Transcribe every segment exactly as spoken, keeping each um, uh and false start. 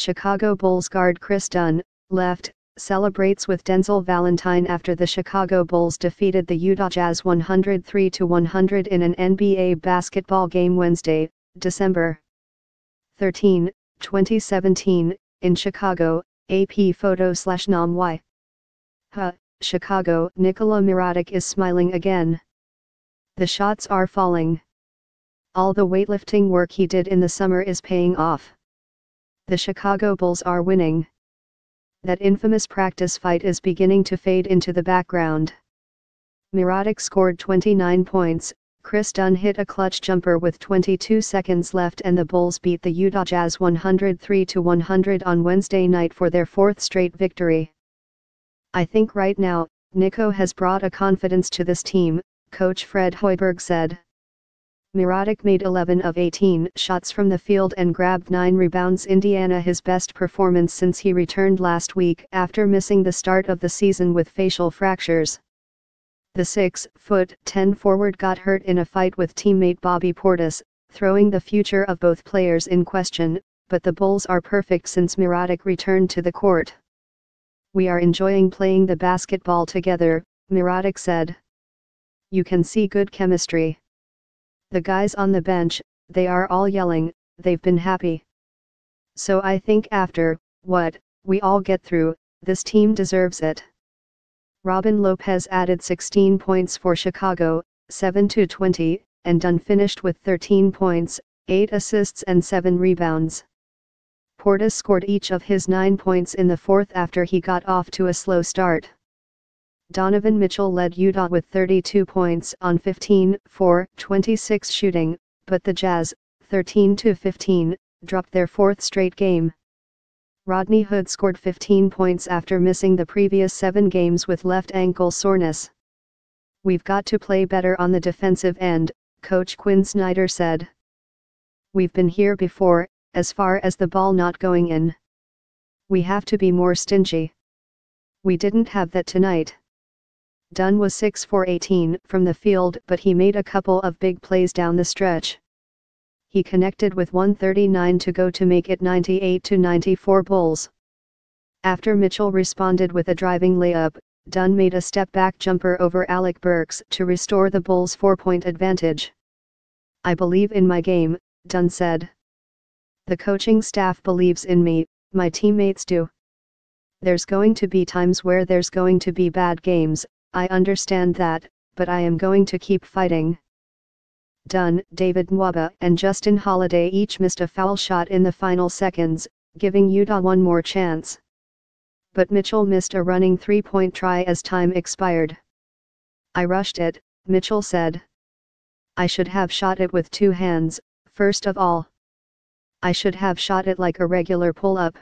Chicago Bulls guard Chris Dunn, left, celebrates with Denzel Valentine after the Chicago Bulls defeated the Utah Jazz one hundred three to one hundred in an N B A basketball game Wednesday, December thirteenth, twenty seventeen, in Chicago. A P photo slash Nam Y. Ha, Chicago. Nikola Mirotic is smiling again. The shots are falling. All the weightlifting work he did in the summer is paying off. The Chicago Bulls are winning. That infamous practice fight is beginning to fade into the background. Mirotic scored twenty-nine points, Chris Dunn hit a clutch jumper with twenty-two seconds left, and the Bulls beat the Utah Jazz one hundred three to one hundred on Wednesday night for their fourth straight victory. "I think right now, Nico has brought a confidence to this team," coach Fred Hoiberg said. Mirotic made eleven of eighteen shots from the field and grabbed nine rebounds. Indiana, his best performance since he returned last week after missing the start of the season with facial fractures. The six foot ten forward got hurt in a fight with teammate Bobby Portis, throwing the future of both players in question, but the Bulls are perfect since Mirotic returned to the court. "We are enjoying playing the basketball together," Mirotic said. "You can see good chemistry. The guys on the bench, they are all yelling, they've been happy. So I think after what we all get through, this team deserves it." Robin Lopez added sixteen points for Chicago, seven to twenty, and Dunn finished with thirteen points, eight assists and seven rebounds. Portis scored each of his nine points in the fourth after he got off to a slow start. Donovan Mitchell led Utah with thirty-two points on fifteen for twenty-six shooting, but the Jazz, thirteen to fifteen, dropped their fourth straight game. Rodney Hood scored fifteen points after missing the previous seven games with left ankle soreness. "We've got to play better on the defensive end," coach Quinn Snyder said. "We've been here before, as far as the ball not going in. We have to be more stingy. We didn't have that tonight." Dunn was six for eighteen from the field, but he made a couple of big plays down the stretch. He connected with one thirty-nine to go to make it ninety-eight to ninety-four Bulls. After Mitchell responded with a driving layup, Dunn made a step-back jumper over Alec Burks to restore the Bulls' four-point advantage. "I believe in my game," Dunn said. "The coaching staff believes in me, my teammates do. There's going to be times where there's going to be bad games, I understand that, but I am going to keep fighting." Dunn, David Nwaba and Justin Holiday each missed a foul shot in the final seconds, giving Utah one more chance. But Mitchell missed a running three-point try as time expired. "I rushed it," Mitchell said. "I should have shot it with two hands, first of all. I should have shot it like a regular pull-up."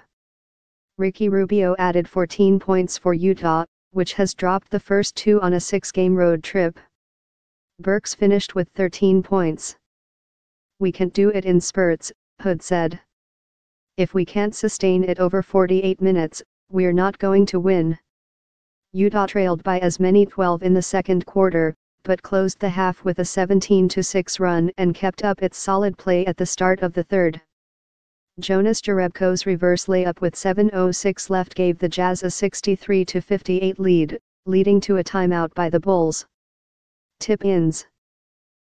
Ricky Rubio added fourteen points for Utah, which has dropped the first two on a six-game road trip. Burks finished with thirteen points. "We can do it in spurts," Hood said. "If we can't sustain it over forty-eight minutes, we're not going to win." Utah trailed by as many twelve in the second quarter, but closed the half with a seventeen to six run and kept up its solid play at the start of the third. Jonas Jerebko's reverse layup with seven oh six left gave the Jazz a sixty-three to fifty-eight lead, leading to a timeout by the Bulls. Tip-ins.